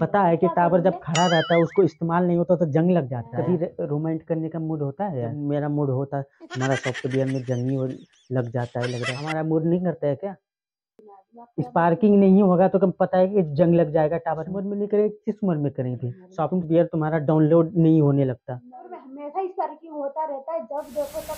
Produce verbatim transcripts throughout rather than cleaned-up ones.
पता है कि टावर जब खड़ा रहता है उसको इस्तेमाल नहीं होता तो जंग लग जाता है। कभी रोमांट करने का मूड होता है, मेरा मूड होता है, हमारा सॉफ्टवेयर में जंग लग जाता है, लग रहा है हमारा मूड नहीं करता है क्या? स्पार्किंग नहीं होगा तो कम पता है कि जंग लग जाएगा। टावर मूड में नहीं करें, किस उम्र में करेंगे? सॉफ्टवेयर तुम्हारा डाउनलोड नहीं होने लगता, हमेशा स्पार्किंग होता रहता है जब देखो तब।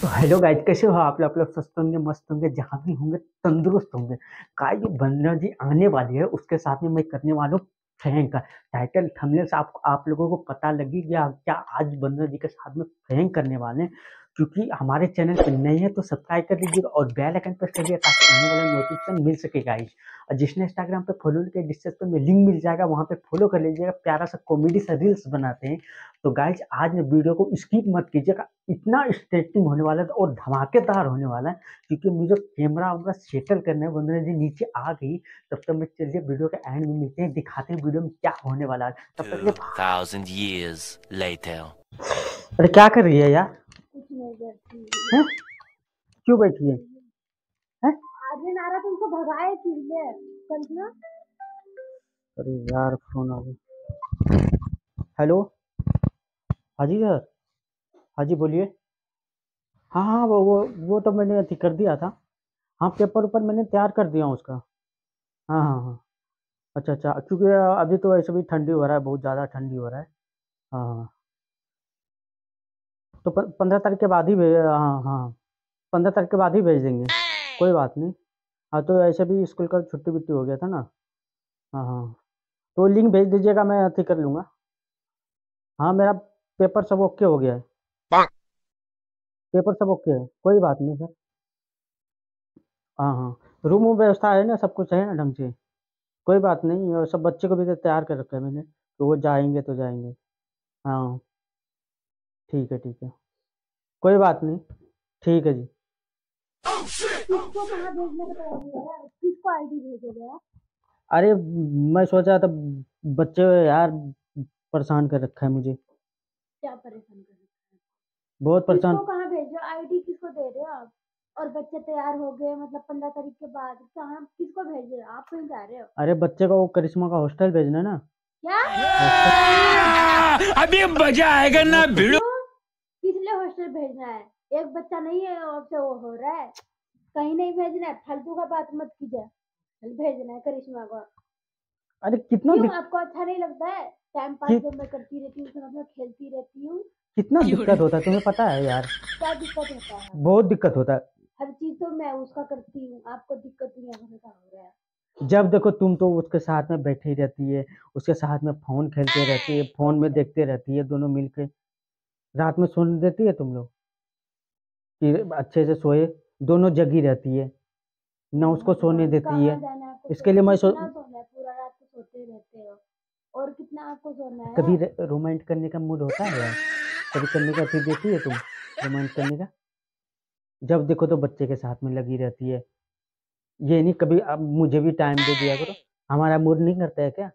तो हेलो गाइज, कैसे हो आप लोग? लोग स्वस्थ होंगे, मस्त होंगे, जहाँ भी होंगे तंदुरुस्त होंगे। का जो बंदर जी आने वाली है उसके साथ में मैं करने वाला हूँ फ्रैंक का। टाइटल थंबनेल से आप, आप लोगों को पता लगी कि क्या आज बंदर जी के साथ में फ्रैंक करने वाले हैं। क्योंकि हमारे चैनल पर नए हैं तो सब्सक्राइब कर लीजिएगा और बेल आइकन प्रेस करिए ताकि आने वाला नोटिफिकेशन मिल सके गाइज। और जिसने इंस्टाग्राम पे फॉलो किया डिस्कस पे में लिंक मिल जाएगा, वहाँ पे फॉलो कर लीजिएगा। प्यारा सा कॉमेडी सा रील्स बनाते हैं। तो गाइज आज मैं वीडियो को स्किप मत कीजिएगा, इतना इंटरेस्टिंग होने वाला है और धमाकेदार होने वाला है। क्योंकि मुझे कैमरा वगैरह सेटल करना है, बंदर जी नीचे आ गई। तब तक मैं चलिए वीडियो के एंड में मिलते हैं, दिखाते हैं वीडियो में क्या होने वाला है। तब तक अरे क्या कर रही है यार? है? क्यों बैठी है? है? आगे नारा तुमको भगाए चीज़ें। अरे यार फोन आ गया। हेलो हाजी सर, हाजी बोलिए। हाँ हाँ वो वो वो तो मैंने अति कर दिया था। हाँ पेपर ऊपर मैंने तैयार कर दिया उसका। हाँ हाँ हाँ अच्छा अच्छा, क्योंकि अभी तो ऐसे भी ठंडी हो रहा है, बहुत ज़्यादा ठंडी हो रहा है। हाँ तो पंद्रह तारीख के बाद ही भेज हाँ हाँ पंद्रह तारीख के बाद ही भेज देंगे, कोई बात नहीं। हाँ तो ऐसे भी स्कूल का छुट्टी वुट्टी हो गया था ना। हाँ हाँ तो लिंक भेज दीजिएगा, मैं अति कर लूँगा। हाँ मेरा पेपर सब ओके हो गया है, पेपर सब ओके है, कोई बात नहीं सर। हाँ हाँ रूम वूम व्यवस्था है ना, सब कुछ है ना ढंग से, कोई बात नहीं। और सब बच्चे को भी तैयार कर रखा है मैंने, तो वो जाएंगे तो जाएंगे। हाँ ठीक है ठीक है, कोई बात नहीं, ठीक है जी। किसको कहाँ भेजने का तैयार, किसको आईडी भेजोगे? अरे मैं सोचा था बच्चे यार परेशान कर रखा है मुझे। क्या परेशान कर रखा है? बहुत परेशान। किसको कहाँ भेजो, आईडी किसको दे रहे हो आप? और बच्चे तैयार हो गए मतलब पंद्रह तारीख के बाद, कहाँ किसको भेज रहे हो आप? कहीं जा रहे हो? अरे बच्चे को करिश्मा का हॉस्टल भेजना ना। क्या अभी मजा आएगा ना भिड़ो, हॉस्टल भेजना है, एक बच्चा नहीं है और से वो हो रहा है। कहीं नहीं भेजना है, फालतू का बात मत कीजिए, भेजना है करिश्मा को। अरे कितना दिक... आपको अच्छा नहीं लगता है? टाइम पास कि... जब मैं करती रहती हूँ तो मैं खेलती रहती हूँ। कितना दिक्कत होता है तुम्हें पता है यार? क्या दिक्कत होता है? बहुत दिक्कत होता है। हर चीज तो मैं उसका करती हूँ, आपको दिक्कत नहीं हो रहा है? जब देखो तुम तो उसके साथ में बैठी रहती है, उसके साथ में फोन खेलते रहती है, फोन में देखते रहती है, दोनों मिलके। रात में सोने देती है तुम लोग कि अच्छे से सोए? दोनों जगी रहती है ना, उसको सोने देती है। इसके लिए मैं सो... पूरा रात सोते रहते हो और कितना आपको सोना है? कभी रोमांट करने का मूड होता है, कभी करने का फिर देती है तुम रोमांट करने का? जब देखो तो बच्चे के साथ में लगी रहती है। ये नहीं कभी अब मुझे भी टाइम दे दिया करो, हमारा मूड नहीं करता है क्या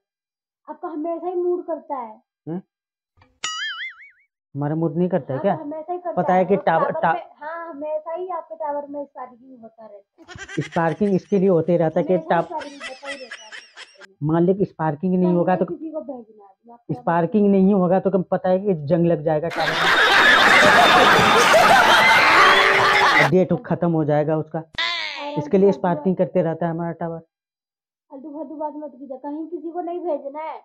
आपका? हमेशा ही मूड करता है। हुँ? हमारा मूड नहीं करता है क्या? हमेशा ही करता पता है कि टावर टावर हाँ हमेशा ही आपके टावर में स्पार्किंग होता रहता है। स्पार्किंग इसके लिए होते रहता है कि टावर मान ले कि स्पार्किंग नहीं होगा तो स्पार्किंग नहीं होगा तो कम पता है कि जंग लग जाएगा, टावर डेट खत्म हो जाएगा उसका। इसके लिए स्पार्किंग करते रहता है हमारा टावर। फालतू फालतू बात मत कीजिए, कहीं किसी को नहीं भेजना है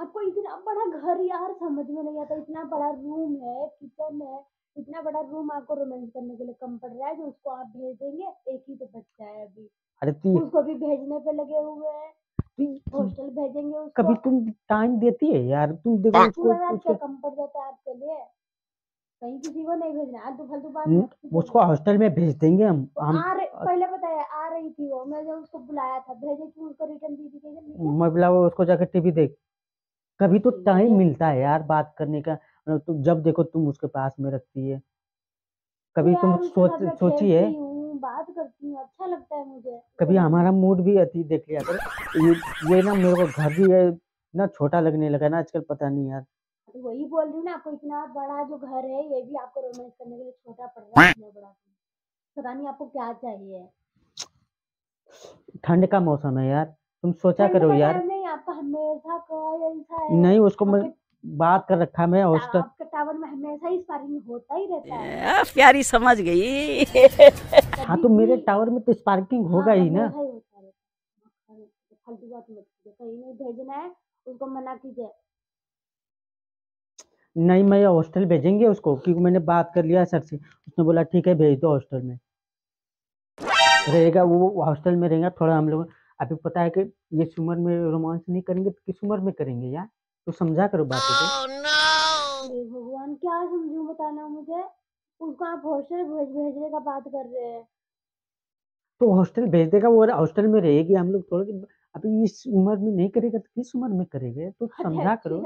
आपको। इतना बड़ा घर यार समझ में नहीं आता, इतना बड़ा रूम है, किचन है, इतना बड़ा रूम आपको रोमांस करने के लिए कम पड़ रहा है जो उसको आप भेज देंगे। एक ही तो बच्चा है अभी। अरे तुम उसको भी भेजने पे लगे हुए हैं, हॉस्टल भेजेंगे उसको। कभी तुम टाइम देती है यार? तुम देखो पूरा रात क्या कम पड़ जाता है आपके लिए, कहीं किसी को नहीं भेजना। आज तो फालतू बात, उसको हॉस्टल में भेज देंगे हम। आ रही पहले बताया आ रही थी वो, मैं जब उसको बुलाया था भेजे क्यों उसको रिटर्न दी थी? मैं बुला उसको जाकर टीवी देख। कभी तो टाइम मिलता है यार बात करने का, तो जब देखो तुम उसके पास में रखती है। कभी तुम सोच सोची है? बात करती हूँ, अच्छा लगता है मुझे। कभी हमारा मूड भी अति देख लिया करो। ये ना मेरे को घर भी है ना, छोटा लगने लगा ना आजकल, पता नहीं यार। वही बोल रही हूँ ना आपको, इतना बड़ा जो घर है ये भी आपको रोमांस करने के लिए छोटा पड़ रहा है, बड़ा पता नहीं आपको क्या चाहिए। ठंड का मौसम है यार, तुम सोचा करो यार। नहीं उसको मैं बात कर रखा मैं हॉस्टल के टावर में हमेशा ही स्पारिंग होता ही रहता है। प्यारी समझ गई। हाँ तो मेरे टावर में तो स्पार्किंग होगा ही ना। फालतू बात मत कीजिए, कहीं नहीं भेजना है उसको, मना कीजिए। नहीं मैं हॉस्टल भेजेंगे उसको, क्योंकि मैंने बात कर लिया सर से, उसने बोला ठीक है भेज दो हॉस्टल में रहेगा। वो हॉस्टल में रहेगा थोड़ा, हम लोग अभी पता है कि ये उम्र में रोमांस नहीं करेंगे तो किस उम्र में करेंगे यार, तो समझा करो बात को। भगवान क्या समझू बताना मुझे, उसको आप हॉस्टल भेज भेजने का बात कर रहे हैं तो हॉस्टल भेज देगा वो, हॉस्टल में रहेगी। हम लोग थोड़ा अभी इस उम्र में नहीं करेगा तो किस उम्र में करेंगे, तो समझा करो।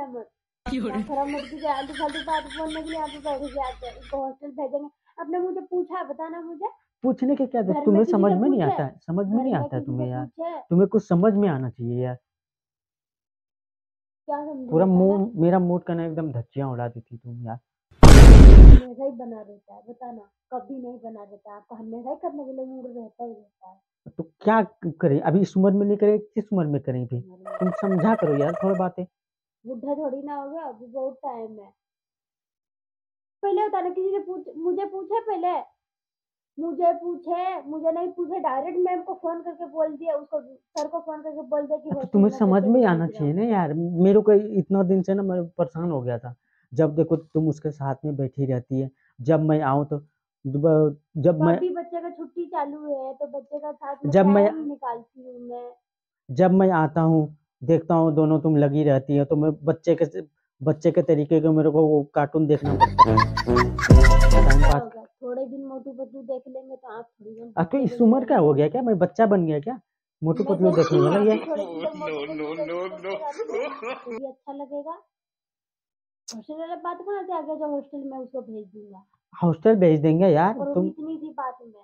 आपने मुझे पूछा बताना मुझे, पूछने के क्या दे? तुम्हें समझ में नहीं आता है, समझ में नहीं आता है तुम्हें यार, तुम्हें कुछ समझ में आना चाहिए यार। क्या समझ पूरा मूड मेरा मूड का ना एकदम धज्जियां उड़ा देती तुम यार। हमेशा ही बना रहता है बताना, कभी नहीं बना रहता, आपको हमेशा ही करने के लिए मूड रहता ही रहता है। तो क्या करें अभी इस उम्र में नहीं करें, किस उम्र में करें भी, तुम समझा करो यार थोड़ा बातें। बुढ़ा थोड़ी ना होगा, अभी बहुत टाइम है। पहले बताना किसी ने पूछ, मुझे पूछे पहले, मुझे पूछे, मुझे नहीं पूछे डायरेक्ट मैम को फोन करके बोल दिया, उसको सर को फोन करके बोल दिया कि तो तुम्हें समझ में आना चाहिए ना यार। मेरे को इतना दिन से ना मैं परेशान हो गया था, जब देखो तुम उसके साथ में बैठी रहती है, जब मैं आऊँ तो जब मैं बच्चे का छुट्टी चालू है तो बच्चे का साथ जब मैं निकालती हूँ मैं, जब मैं आता हूँ देखता हूँ दोनों तुम लगी रहती है, तो मैं बच्चे के बच्चे के तरीके के मेरे को वो कार्टून देखना पड़ता है। थोड़े दिन मोटू पतलू देख लेंगे तो आप थोड़ी तो इस उम्र का हो गया क्या, मैं बच्चा बन गया क्या, मोटू पतलू देखने वाला ये अच्छा लगेगा। हॉस्टल वाला बात कहाँ से आ गया जो हॉस्टल में उसको भेज दूंगा, हॉस्टल भेज देंगे यार तुम, इतनी सी बात में।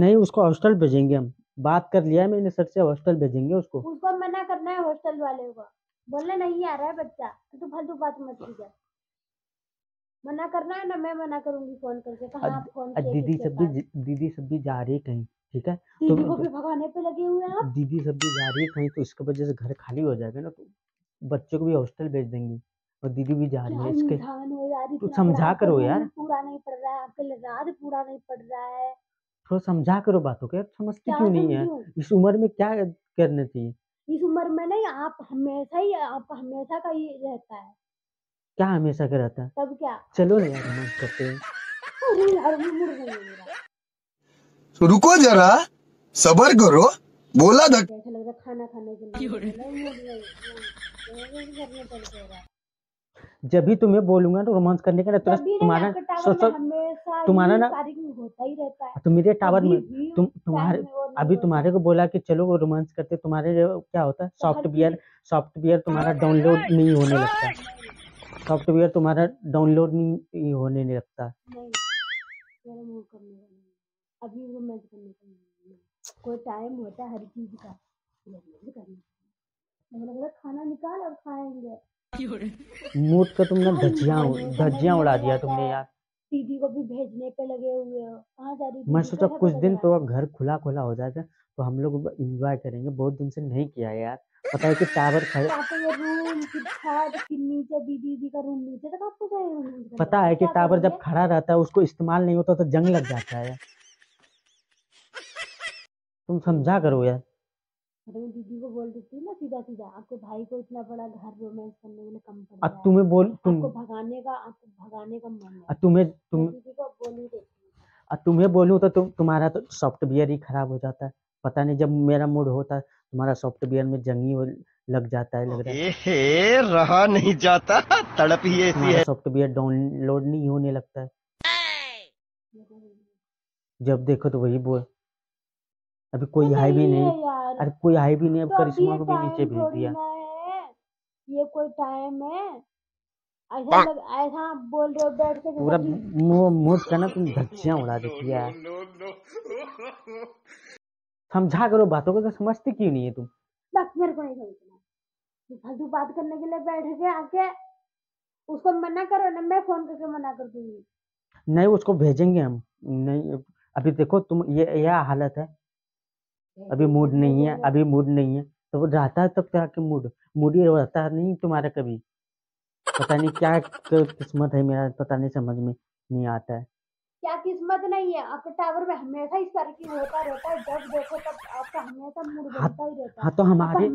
नहीं उसको हॉस्टल भेजेंगे, हम बात कर लिया मैंने सर से, हॉस्टल भेजेंगे उसको। उसको मना करना है हॉस्टल वाले को, बोलना नहीं आ रहा है बच्चा, तो फालतू बात मत कीजिए, मना करना है ना, मैं मना करूंगी फोन करके। कहां आप फोन किए? दीदी सब भी दीदी सब भी जा रही कहीं, ठीक है दीदी को भी भगाने पे लगे हुए हैं आप। दीदी सब भी जा रही कहीं तो इसके वजह से घर खाली हो जाएगा ना, तो बच्चे को भी हॉस्टल भेज देंगे, और दीदी भी जा रही है इसके, तो समझा करो यार। पूरा नहीं पड़ रहा है आपके रात, पूरा नहीं पड़ रहा है, थोड़ा समझा करो बातों के, समझती क्यों नहीं है। इस उम्र में क्या करना चाहिए, इस उम्र में नहीं, आप हमेशा ही आप हमेशा का ही रहता है। क्या हमेशा का रहता है तब क्या, चलो यार हम करते हैं। तो रुको जरा सब्र करो, बोला था खाना खाने के, जब भी तुम्हें बोलूंगा तो रोमांस करने का तो तुम्हारा तुम्हारा ना होता ही रहता है। तो मेरे टावर में तुम तुम्हारे अभी तुम्हारे को बोला कि चलो रोमांस करते, तुम्हारे क्या होता है सॉफ्टवेयर सॉफ्टवेयर तुम्हारा डाउनलोड नहीं होने लगता, सॉफ्टवेयर तुम्हारा डाउनलोड नहीं होने लगता। कोई टाइम होता है हर चीज का, खाना निकाल और खाएंगे। मूड का तुमने धज्जियां धज्जियां उड़ा दिया तुमने यार। दीदी को भी भेजने पे लगे हुए हो, कहां जा रही है? मैं सोचा कुछ दिन तो घर खुला खुला हो जाएगा तो हम लोग एंजॉय करेंगे, बहुत दिन से नहीं किया यार। पता है कि टावर खड़े रूम की छत के नीचे, दीदी दीदी का रूम नीचे तक आपको जाए, पता है कि टावर जब खड़ा रहता है उसको इस्तेमाल नहीं होता तो जंग लग जाता है। तुम समझा करो यार। दीदी को बोल देती ना सीधा सीधा, आपके भाई को इतना बड़ा घर रोमांस करने के लिए कम पड़ता है। तुम्हें बोल तुम आपको भगाने का आपको भगाने का मन है। तुम्हें तुम दीदी को बोलूं देती, तुम्हें बोलूं तो तुम तुम्हारा तो सॉफ्टवेयर ही खराब हो जाता है। पता नहीं जब मेरा मूड होता है तुम्हारा सॉफ्टवेयर में जंग लग जाता है, लग रहा है रहा नहीं जाता, तड़प ही ऐसी है, सॉफ्टवेयर डाउनलोड नहीं होने लगता है। जब देखो तो वही बोल, अभी कोई हाई भी नहीं, अरे कोई हाई भी नहीं, अब करिश्मा को भी नीचे भेज दिया। ये कोई टाइम है ऐसा लग, ऐसा बोल रहे हो बैठ के, पूरा मूड का ना तुम धज्जियां उड़ा देती है। समझा करो बातों को, तो समझती क्यों नहीं है तुम? बस मेरे को नहीं समझना, फालतू बात करने के लिए बैठ के आके उसको मना करो ना, मैं फोन करके मना कर दूंगी। नहीं उसको भेजेंगे हम, नहीं अभी देखो तुम ये यह हालत है, अभी मूड नहीं है, अभी मूड नहीं है तो वो रहता है तब तेरा के मूड मूड ही रहता है नहीं तुम्हारा कभी, पता नहीं क्या किस्मत है मेरा, पता नहीं समझ में नहीं आता है क्या किस्मत नहीं है। आपके टावर में हमेशा इस तरह की होता रहता है, जब देखो तब आपका हमेशा मूड बनता ही रहता है। हाँ तो हमारे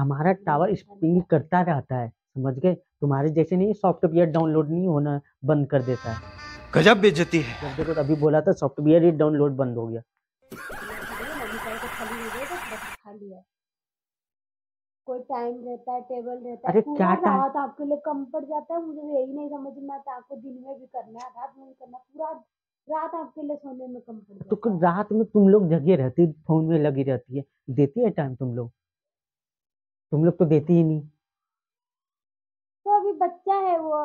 हमारा टावर स्पिंग करता रहता है, समझ गए, तुम्हारे जैसे नहीं सॉफ्टवेयर डाउनलोड नहीं होना बंद कर देता है। गजब बेइज्जती है। देखो अभी बोला था सॉफ्टवेयर ही डाउनलोड बंद हो गया। कोई टाइम रहता है, टेबल रहता है, पूरा रात आपके लिए कम पड़ जाता है। मुझे यही नहीं समझ में आता, आपको दिन में भी करना है रात में भी करना, पूरा रात आपके लिए सोने में कम पड़ जाता है। तो रात में तुम लोग जगे रहती, फोन में लगी रहती है, देती है टाइम तुम लोग? तुम लोग तो देती ही नहीं। तो अभी बच्चा है, वो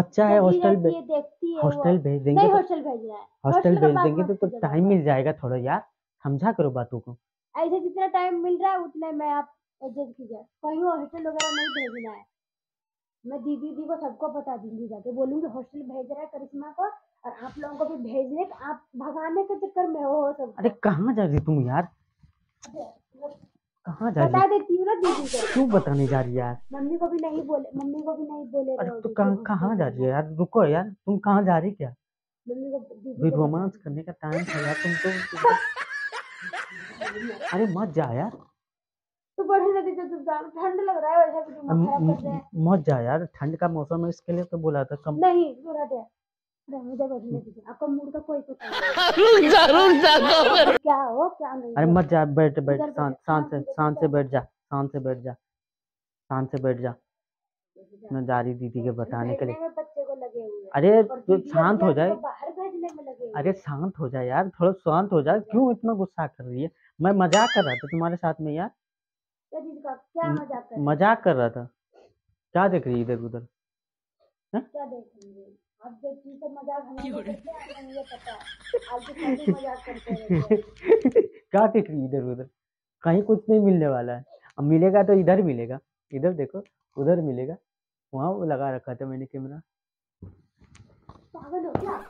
बच्चा है, हॉस्टल देखती है, हॉस्टल भेज देंगे, हॉस्टल भेज रहा है, हॉस्टल भेज देंगे तो टाइम मिल जाएगा थोड़ा। यार समझा करो बातों को, ऐसे जितना टाइम मिल रहा है उतना मैं आप एडजस्ट कीजिए। कहीं हॉस्टल वगैरह नहीं भेजना है, मैं दीदी दी को सबको बता दूंगी, जाके बोलूंगी हॉस्टल भेज रहा है करिश्मा को, और आप लोगों को भी भेजने आप भगाने के चक्कर में हो सब। अरे कहाँ जा रही तुम यार, कहाँ जा रही? बता देती हूँ ना दीदी को। क्यों बताने जा रही यार? मम्मी को भी नहीं बोले, मम्मी को भी नहीं बोले। अरे तो कहाँ जा रही है यार, रुको यार, तुम कहाँ जा रही? क्या मम्मी को रोमांस करने का टाइम था यार तुमको। अरे मत जा यार, तो ठंड लग रहा है वैसे भी तुम मत जा यार, ठंड का मौसम है इसके लिए तो बोला था कम। नहीं थोड़ा देर रहने दे, बैठने दीजिए, आपका मूड का कोई पता नहीं। जरूर जरूर क्या हो क्या नहीं। अरे मत जा, बैठ बैठ, शांत शांत से शांत से बैठ जा, शांत से बैठ जा, शांत से बैठ जा। मैं जा रही दीदी के बताने के लिए। बच्चे को लगे हुए, अरे शांत हो जाए, बाहर भेजने में लगे हुए। अरे शांत हो जाए यार, थोड़ा शांत हो जाए, क्यों इतना गुस्सा कर रही है? मैं मजाक कर रहा था तुम्हारे साथ में यार, क्या मजाक कर मजाक कर रहा था। क्या देख रही इधर उधर, क्या देख रही है आप? देखती तो मजाक हमें पता है, आज मजाक करते हैं। क्या देख रही इधर उधर, कहीं कुछ नहीं मिलने वाला है। अब मिलेगा तो इधर मिलेगा, इधर देखो उधर मिलेगा, वहाँ वो लगा रखा था मैंने कैमरा। पागल हो क्या?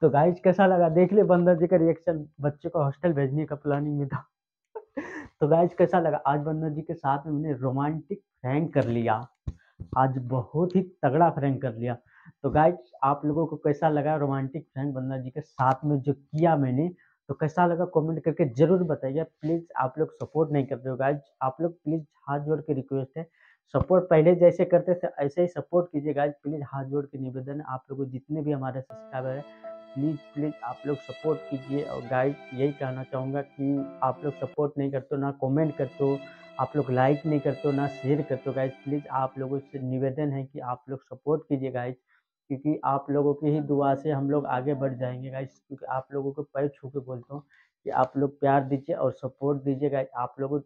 तो गाइस कैसा लगा देख ले बंदा जी का रिएक्शन, बच्चे को हॉस्टल भेजने का प्लानिंग में था। तो गाइस कैसा लगा आज बंदा जी के साथ में, मैंने रोमांटिक फ्रैंक कर लिया, आज बहुत ही तगड़ा फ्रैंक कर लिया। तो गाइस आप लोगों को कैसा लगा रोमांटिक फ्रैंक बंदा जी के साथ में जो किया मैंने, तो कैसा लगा कमेंट करके जरूर बताइए। प्लीज़ आप लोग सपोर्ट नहीं करते हो गाइस, आप लोग प्लीज़ हाथ जोड़ के रिक्वेस्ट है, सपोर्ट पहले जैसे करते थे ऐसे ही सपोर्ट कीजिए गाइस, प्लीज़ हाथ जोड़ के निवेदन। आप लोगों जितने भी हमारे सब्सक्राइबर हैं प्लीज़ प्लीज़ आप लोग सपोर्ट कीजिए। और गाइस यही कहना चाहूँगा कि आप लोग सपोर्ट नहीं करते हो, ना कमेंट करते हो, आप लोग लाइक नहीं करते हो, ना शेयर करते हो। गाइस प्लीज़ आप लोगों से निवेदन है कि आप लोग सपोर्ट कीजिए गाइस, क्योंकि आप लोगों की ही दुआ से हम लोग आगे बढ़ जाएंगे गाइस। क्योंकि आप लोगों को पैर छू के बोलता हूँ कि आप लोग प्यार दीजिए और सपोर्ट दीजिए गाइस, आप लोगों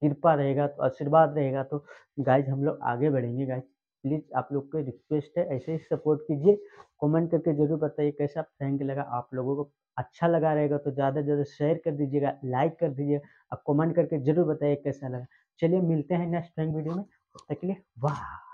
कृपा रहेगा तो आशीर्वाद रहेगा तो गाइस हम लोग आगे बढ़ेंगे गाइस। प्लीज़ आप लोग को रिक्वेस्ट है, ऐसे ही सपोर्ट कीजिए, कमेंट करके जरूर बताइए कैसा फ्रैंक लगा आप लोगों को। अच्छा लगा रहेगा तो ज़्यादा से ज़्यादा शेयर कर दीजिएगा, लाइक कर दीजिएगा, और कमेंट करके जरूर बताइए कैसा लगा। चलिए मिलते हैं नेक्स्ट फ्रैंक वीडियो में, तब तक के लिए वाह।